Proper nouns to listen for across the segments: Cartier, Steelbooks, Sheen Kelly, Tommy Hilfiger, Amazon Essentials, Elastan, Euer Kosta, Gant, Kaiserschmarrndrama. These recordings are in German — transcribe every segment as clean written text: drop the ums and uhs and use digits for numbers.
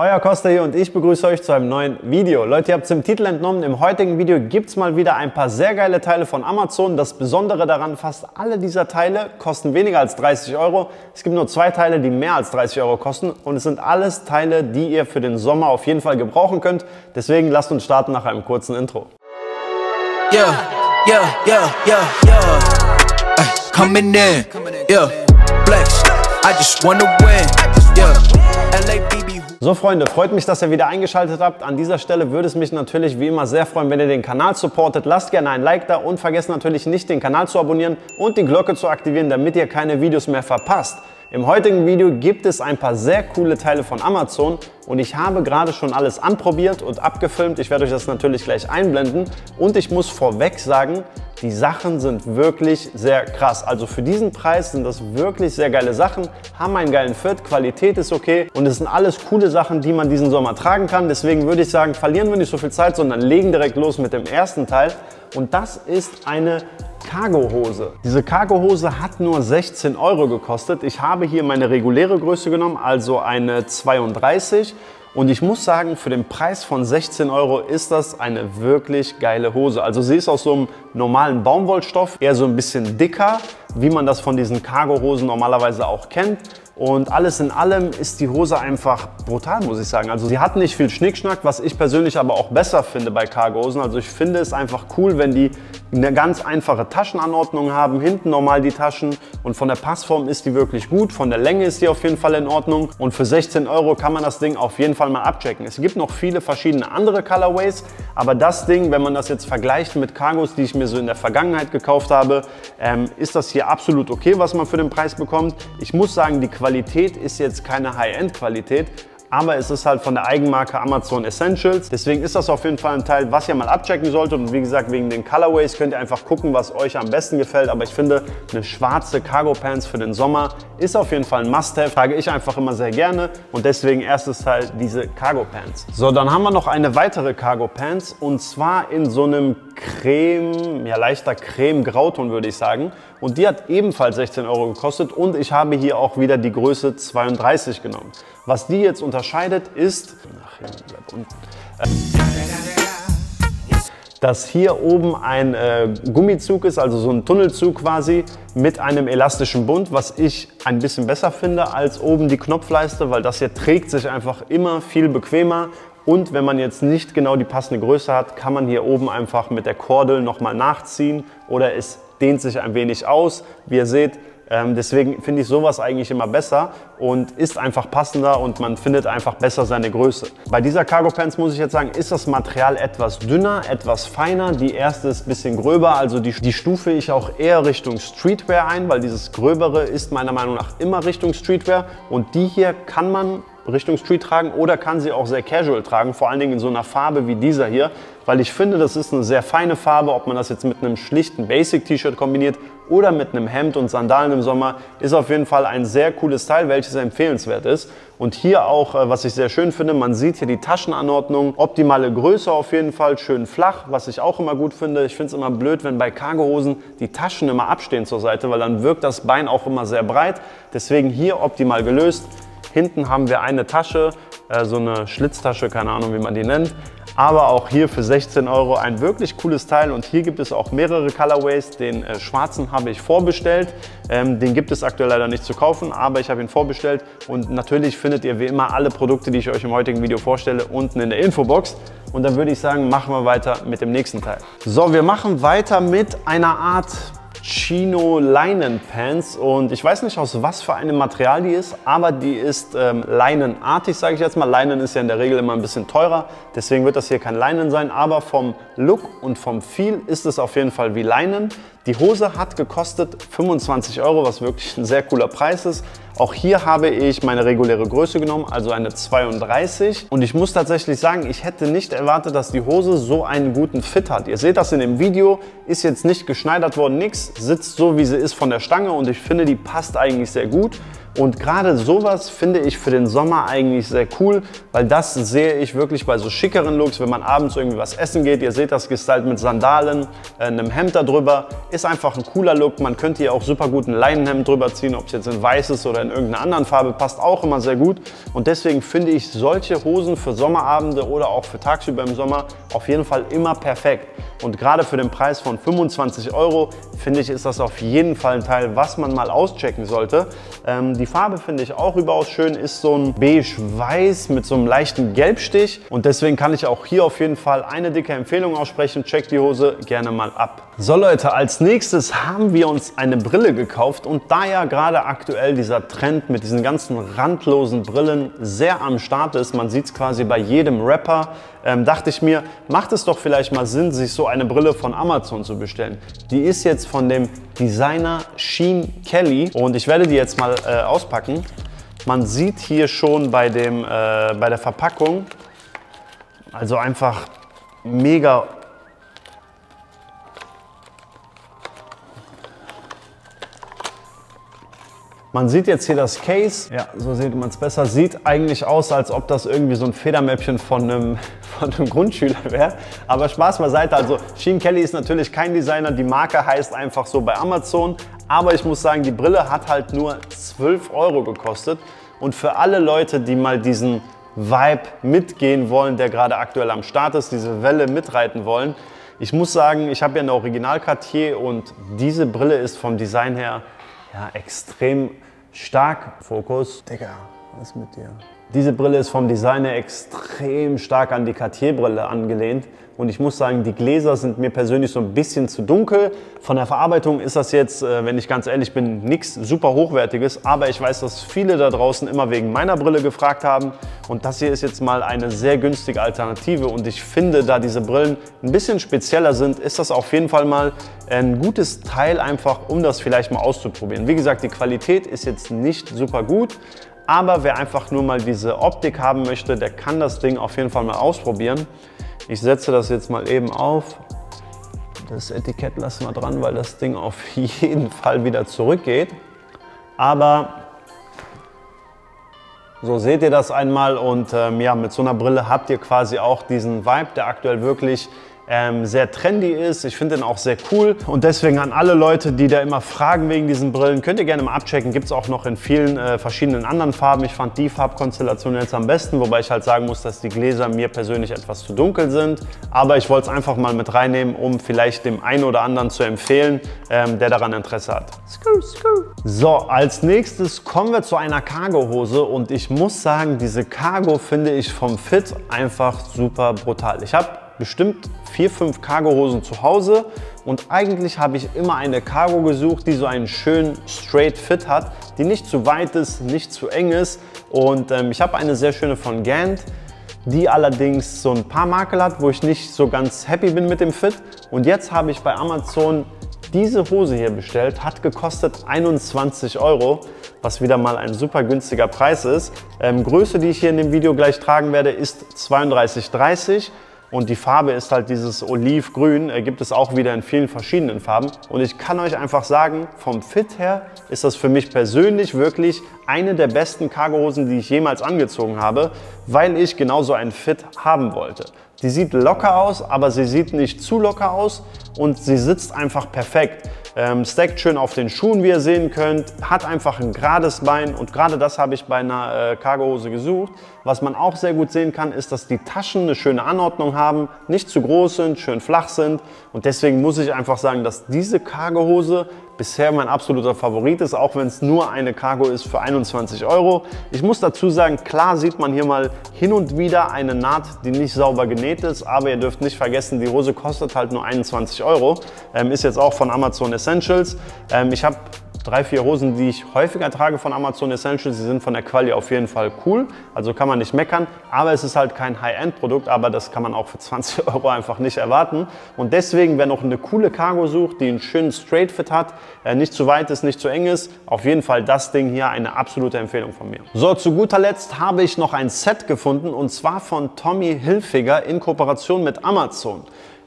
Euer Kosta hier und ich begrüße euch zu einem neuen Video. Leute, ihr habt es im Titel entnommen, im heutigen Video gibt es mal wieder ein paar sehr geile Teile von Amazon. Das Besondere daran, fast alle dieser Teile kosten weniger als 30 Euro. Es gibt nur zwei Teile, die mehr als 30 Euro kosten und es sind alles Teile, die ihr für den Sommer auf jeden Fall gebrauchen könnt. Deswegen lasst uns starten nach einem kurzen Intro. Yeah, yeah, yeah, yeah, yeah. Coming in, yeah. Flex, I just wanna win, yeah. So Freunde, freut mich, dass ihr wieder eingeschaltet habt. An dieser Stelle würde es mich natürlich wie immer sehr freuen, wenn ihr den Kanal supportet. Lasst gerne ein Like da und vergesst natürlich nicht, den Kanal zu abonnieren und die Glocke zu aktivieren, damit ihr keine Videos mehr verpasst. Im heutigen Video gibt es ein paar sehr coole Teile von Amazon und ich habe gerade schon alles anprobiert und abgefilmt. Ich werde euch das natürlich gleich einblenden und ich muss vorweg sagen, die Sachen sind wirklich sehr krass. Also für diesen Preis sind das wirklich sehr geile Sachen, haben einen geilen Fit, Qualität ist okay und es sind alles coole Sachen, die man diesen Sommer tragen kann. Deswegen würde ich sagen, verlieren wir nicht so viel Zeit, sondern legen direkt los mit dem ersten Teil. Und das ist eine Cargohose. Diese Cargohose hat nur 16 Euro gekostet. Ich habe hier meine reguläre Größe genommen, also eine 32. Und ich muss sagen, für den Preis von 16 Euro ist das eine wirklich geile Hose. Also sie ist aus so einem normalen Baumwollstoff, eher so ein bisschen dicker, wie man das von diesen Cargohosen normalerweise auch kennt. Und alles in allem ist die Hose einfach brutal, muss ich sagen. Also sie hat nicht viel Schnickschnack, was ich persönlich aber auch besser finde bei Cargohosen. Also ich finde es einfach cool, wenn die eine ganz einfache Taschenanordnung haben. Hinten normal die Taschen und von der Passform ist die wirklich gut. Von der Länge ist die auf jeden Fall in Ordnung. Und für 16 Euro kann man das Ding auf jeden Fall mal abchecken. Es gibt noch viele verschiedene andere Colorways, aber das Ding, wenn man das jetzt vergleicht mit Cargos, die ich mir so in der Vergangenheit gekauft habe, ist das hier absolut okay, was man für den Preis bekommt. Ich muss sagen, die Qualität ist jetzt keine High-End-Qualität, aber es ist halt von der Eigenmarke Amazon Essentials. Deswegen ist das auf jeden Fall ein Teil, was ihr mal abchecken solltet. Und wie gesagt, wegen den Colorways könnt ihr einfach gucken, was euch am besten gefällt. Aber ich finde, eine schwarze Cargo Pants für den Sommer ist auf jeden Fall ein Must-Have. Trage ich einfach immer sehr gerne. Und deswegen erstes Teil diese Cargo Pants. So, dann haben wir noch eine weitere Cargo Pants. Und zwar in so einem Creme, ja leichter Creme-Grauton würde ich sagen. Und die hat ebenfalls 16 Euro gekostet. Und ich habe hier auch wieder die Größe 32 genommen. Was die jetzt unterscheidet ist, dass hier oben ein Gummizug ist, also so ein Tunnelzug quasi mit einem elastischen Bund, was ich ein bisschen besser finde als oben die Knopfleiste, weil das hier trägt sich einfach immer viel bequemer. Und wenn man jetzt nicht genau die passende Größe hat, kann man hier oben einfach mit der Kordel nochmal nachziehen oder es dehnt sich ein wenig aus, wie ihr seht. Deswegen finde ich sowas eigentlich immer besser und ist einfach passender und man findet einfach besser seine Größe. Bei dieser Cargo Pants muss ich jetzt sagen, ist das Material etwas dünner, etwas feiner. Die erste ist ein bisschen gröber, also die stufe ich auch eher Richtung Streetwear ein, weil dieses Gröbere ist meiner Meinung nach immer Richtung Streetwear und die hier kann man Richtung Street tragen oder kann sie auch sehr casual tragen, vor allen Dingen in so einer Farbe wie dieser hier, weil ich finde, das ist eine sehr feine Farbe. Ob man das jetzt mit einem schlichten Basic-T-Shirt kombiniert oder mit einem Hemd und Sandalen im Sommer, ist auf jeden Fall ein sehr cooles Teil, welches empfehlenswert ist. Und hier auch, was ich sehr schön finde, man sieht hier die Taschenanordnung, optimale Größe auf jeden Fall, schön flach, was ich auch immer gut finde. Ich finde es immer blöd, wenn bei Cargohosen die Taschen immer abstehen zur Seite, weil dann wirkt das Bein auch immer sehr breit. Deswegen hier optimal gelöst. Hinten haben wir eine Tasche, so eine Schlitztasche, keine Ahnung wie man die nennt. Aber auch hier für 16 Euro ein wirklich cooles Teil und hier gibt es auch mehrere Colorways. Den schwarzen habe ich vorbestellt, den gibt es aktuell leider nicht zu kaufen, aber ich habe ihn vorbestellt. Und natürlich findet ihr wie immer alle Produkte, die ich euch im heutigen Video vorstelle, unten in der Infobox. Und dann würde ich sagen, machen wir weiter mit dem nächsten Teil. So, wir machen weiter mit einer Art Chino Leinen Pants und ich weiß nicht, aus was für einem Material die ist, aber die ist leinenartig, sage ich jetzt mal. Leinen ist ja in der Regel immer ein bisschen teurer, deswegen wird das hier kein Leinen sein, aber vom Look und vom Feel ist es auf jeden Fall wie Leinen. Die Hose hat gekostet 25 Euro, was wirklich ein sehr cooler Preis ist. Auch hier habe ich meine reguläre Größe genommen, also eine 32. Und ich muss tatsächlich sagen, ich hätte nicht erwartet, dass die Hose so einen guten Fit hat. Ihr seht das in dem Video, ist jetzt nicht geschneidert worden, nix, sitzt so wie sie ist von der Stange und ich finde, die passt eigentlich sehr gut. Und gerade sowas finde ich für den Sommer eigentlich sehr cool, weil das sehe ich wirklich bei so schickeren Looks, wenn man abends irgendwie was essen geht. Ihr seht das gestylt mit Sandalen, einem Hemd darüber. Ist einfach ein cooler Look. Man könnte hier auch super gut ein Leinenhemd drüber ziehen, ob es jetzt in weißes oder in irgendeiner anderen Farbe, passt auch immer sehr gut. Und deswegen finde ich solche Hosen für Sommerabende oder auch für tagsüber im Sommer auf jeden Fall immer perfekt. Und gerade für den Preis von 25 €, finde ich, ist das auf jeden Fall ein Teil, was man mal auschecken sollte. Die Farbe finde ich auch überaus schön, ist so ein beige-weiß mit so einem leichten Gelbstich. Und deswegen kann ich auch hier auf jeden Fall eine dicke Empfehlung aussprechen. Checkt die Hose gerne mal ab. So Leute, als nächstes haben wir uns eine Brille gekauft. Und da ja gerade aktuell dieser Trend mit diesen ganzen randlosen Brillen sehr am Start ist, man sieht es quasi bei jedem Rapper, dachte ich mir, macht es doch vielleicht mal Sinn, sich so eine Brille von Amazon zu bestellen. Die ist jetzt von dem Designer Sheen Kelly und ich werde die jetzt mal auspacken. Man sieht hier schon bei der Verpackung, also einfach mega . Man sieht jetzt hier das Case, ja, so sieht man es besser, sieht eigentlich aus, als ob das irgendwie so ein Federmäppchen von einem Grundschüler wäre. Aber Spaß beiseite, also Sheen Kelly ist natürlich kein Designer, die Marke heißt einfach so bei Amazon. Aber ich muss sagen, die Brille hat halt nur 12 € gekostet. Und für alle Leute, die mal diesen Vibe mitgehen wollen, der gerade aktuell am Start ist, diese Welle mitreiten wollen. Ich muss sagen, ich habe ja eine Original Cartier und diese Brille ist vom Design her ja extrem stark. Fokus. Digga, was ist mit dir? Diese Brille ist vom Design her extrem stark an die Cartier-Brille angelehnt. Und ich muss sagen, die Gläser sind mir persönlich so ein bisschen zu dunkel. Von der Verarbeitung ist das jetzt, wenn ich ganz ehrlich bin, nichts super Hochwertiges. Aber ich weiß, dass viele da draußen immer wegen meiner Brille gefragt haben. Und das hier ist jetzt mal eine sehr günstige Alternative. Und ich finde, da diese Brillen ein bisschen spezieller sind, ist das auf jeden Fall mal ein gutes Teil einfach, um das vielleicht mal auszuprobieren. Wie gesagt, die Qualität ist jetzt nicht super gut. Aber wer einfach nur mal diese Optik haben möchte, der kann das Ding auf jeden Fall mal ausprobieren. Ich setze das jetzt mal eben auf. Das Etikett lassen wir dran, weil das Ding auf jeden Fall wieder zurückgeht. Aber so seht ihr das einmal und ja, mit so einer Brille habt ihr quasi auch diesen Vibe, der aktuell wirklich sehr trendy ist. Ich finde den auch sehr cool und deswegen an alle Leute, die da immer fragen wegen diesen Brillen, könnt ihr gerne mal abchecken. Gibt es auch noch in vielen verschiedenen anderen Farben. Ich fand die Farbkonstellation jetzt am besten, wobei ich halt sagen muss, dass die Gläser mir persönlich etwas zu dunkel sind. Aber ich wollte es einfach mal mit reinnehmen, um vielleicht dem einen oder anderen zu empfehlen, der daran Interesse hat. So, als nächstes kommen wir zu einer Cargo-Hose und ich muss sagen, diese Cargo finde ich vom Fit einfach super brutal. Ich habe bestimmt 4-5 Cargo-Hosen zu Hause und eigentlich habe ich immer eine Cargo gesucht, die so einen schönen straight Fit hat, die nicht zu weit ist, nicht zu eng ist und ich habe eine sehr schöne von Gant, die allerdings so ein paar Makel hat, wo ich nicht so ganz happy bin mit dem Fit und jetzt habe ich bei Amazon diese Hose hier bestellt, hat gekostet 21 €, was wieder mal ein super günstiger Preis ist. Größe, die ich hier in dem Video gleich tragen werde, ist 32,30 €. Und die Farbe ist halt dieses Olivgrün, gibt es auch wieder in vielen verschiedenen Farben. Und ich kann euch einfach sagen, vom Fit her ist das für mich persönlich wirklich eine der besten Cargohosen, die ich jemals angezogen habe, weil ich genauso einen Fit haben wollte. Die sieht locker aus, aber sie sieht nicht zu locker aus und sie sitzt einfach perfekt. Stackt schön auf den Schuhen, wie ihr sehen könnt, hat einfach ein gerades Bein und gerade das habe ich bei einer Cargohose gesucht. Was man auch sehr gut sehen kann, ist, dass die Taschen eine schöne Anordnung haben, nicht zu groß sind, schön flach sind und deswegen muss ich einfach sagen, dass diese Cargohose bisher mein absoluter Favorit ist, auch wenn es nur eine Cargo ist für 21 €. Ich muss dazu sagen, klar sieht man hier mal hin und wieder eine Naht, die nicht sauber genäht ist, aber ihr dürft nicht vergessen, die Hose kostet halt nur 21 €. Ist jetzt auch von Amazon Essentials. Ich habe 3-4 Hosen, die ich häufiger trage von Amazon Essentials. Sie sind von der Quali auf jeden Fall cool, also kann man nicht meckern, aber es ist halt kein High-End-Produkt, aber das kann man auch für 20 € einfach nicht erwarten. Und deswegen, wer noch eine coole Cargo sucht, die einen schönen Straight-Fit hat, nicht zu weit ist, nicht zu eng ist, auf jeden Fall das Ding hier eine absolute Empfehlung von mir. So, zu guter Letzt habe ich noch ein Set gefunden und zwar von Tommy Hilfiger in Kooperation mit Amazon.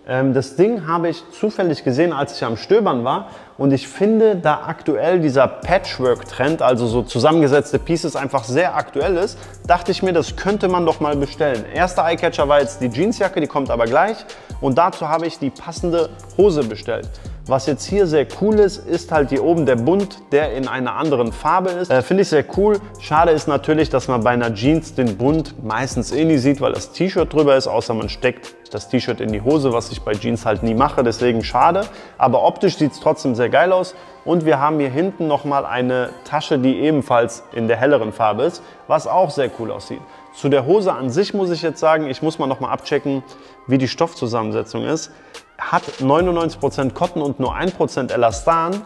Das Ding habe ich zufällig gesehen, als ich am Stöbern war, und ich finde, da aktuell dieser Patchwork-Trend, also so zusammengesetzte Pieces, einfach sehr aktuell ist, dachte ich mir, das könnte man doch mal bestellen. Erster Eyecatcher war jetzt die Jeansjacke, die kommt aber gleich, und dazu habe ich die passende Hose bestellt. Was jetzt hier sehr cool ist, ist halt hier oben der Bund, der in einer anderen Farbe ist. Finde ich sehr cool. Schade ist natürlich, dass man bei einer Jeans den Bund meistens eh nie sieht, weil das T-Shirt drüber ist, außer man steckt das T-Shirt in die Hose, was ich bei Jeans halt nie mache, deswegen schade. Aber optisch sieht es trotzdem sehr geil aus. Und wir haben hier hinten nochmal eine Tasche, die ebenfalls in der helleren Farbe ist, was auch sehr cool aussieht. Zu der Hose an sich muss ich jetzt sagen, ich muss mal nochmal abchecken, wie die Stoffzusammensetzung ist. Hat 99% Cotton und nur 1% Elastan.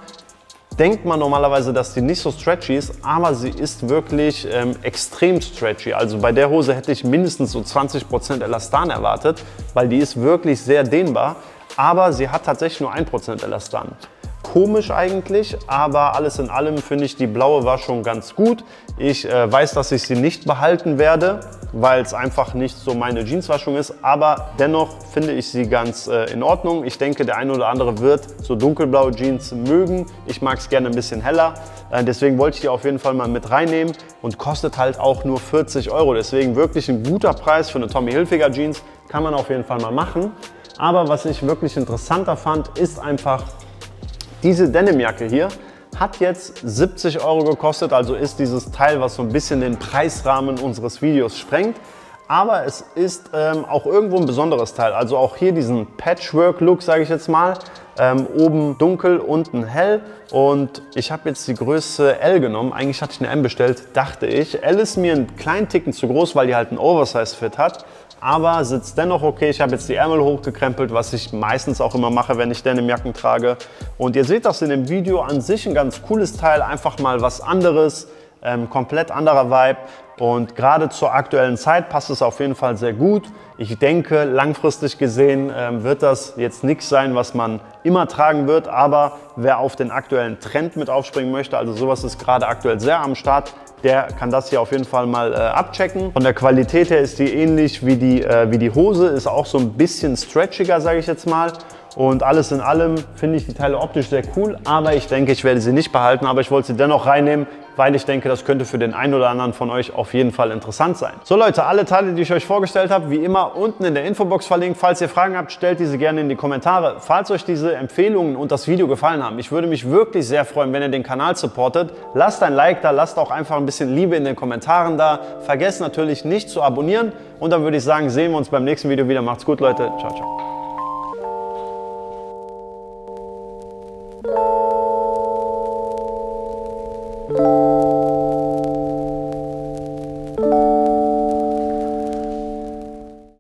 Denkt man normalerweise, dass die nicht so stretchy ist, aber sie ist wirklich extrem stretchy. Also bei der Hose hätte ich mindestens so 20% Elastan erwartet, weil die ist wirklich sehr dehnbar, aber sie hat tatsächlich nur 1% Elastan. Komisch eigentlich, aber alles in allem finde ich die blaue war schon ganz gut. Ich weiß, dass ich sie nicht behalten werde, weil es einfach nicht so meine Jeanswaschung ist, aber dennoch finde ich sie ganz in Ordnung. Ich denke, der eine oder andere wird so dunkelblaue Jeans mögen. Ich mag es gerne ein bisschen heller, deswegen wollte ich die auf jeden Fall mal mit reinnehmen und kostet halt auch nur 40 €. Deswegen wirklich ein guter Preis für eine Tommy Hilfiger Jeans, kann man auf jeden Fall mal machen. Aber was ich wirklich interessanter fand, ist einfach, diese Denimjacke hier hat jetzt 70 € gekostet, also ist dieses Teil, was so ein bisschen den Preisrahmen unseres Videos sprengt. Aber es ist auch irgendwo ein besonderes Teil, also auch hier diesen Patchwork-Look, sage ich jetzt mal. Oben dunkel, unten hell, und ich habe jetzt die Größe L genommen. Eigentlich hatte ich eine M bestellt, dachte ich. L ist mir einen kleinen Ticken zu groß, weil die halt einen Oversize-Fit hat, aber sitzt dennoch okay. Ich habe jetzt die Ärmel hochgekrempelt, was ich meistens auch immer mache, wenn ich Denimjacken trage. Und ihr seht das in dem Video an sich, ein ganz cooles Teil, einfach mal was anderes, komplett anderer Vibe. Und gerade zur aktuellen Zeit passt es auf jeden Fall sehr gut. Ich denke, langfristig gesehen wird das jetzt nichts sein, was man immer tragen wird. Aber wer auf den aktuellen Trend mit aufspringen möchte, also sowas ist gerade aktuell sehr am Start, der kann das hier auf jeden Fall mal abchecken. Von der Qualität her ist die ähnlich wie die Hose, ist auch so ein bisschen stretchiger, sage ich jetzt mal. Und alles in allem finde ich die Teile optisch sehr cool, aber ich denke, ich werde sie nicht behalten, aber ich wollte sie dennoch reinnehmen, weil ich denke, das könnte für den einen oder anderen von euch auf jeden Fall interessant sein. So Leute, alle Teile, die ich euch vorgestellt habe, wie immer unten in der Infobox verlinkt. Falls ihr Fragen habt, stellt diese gerne in die Kommentare. Falls euch diese Empfehlungen und das Video gefallen haben, ich würde mich wirklich sehr freuen, wenn ihr den Kanal supportet. Lasst ein Like da, lasst auch einfach ein bisschen Liebe in den Kommentaren da. Vergesst natürlich nicht zu abonnieren, und dann würde ich sagen, sehen wir uns beim nächsten Video wieder. Macht's gut Leute, ciao, ciao.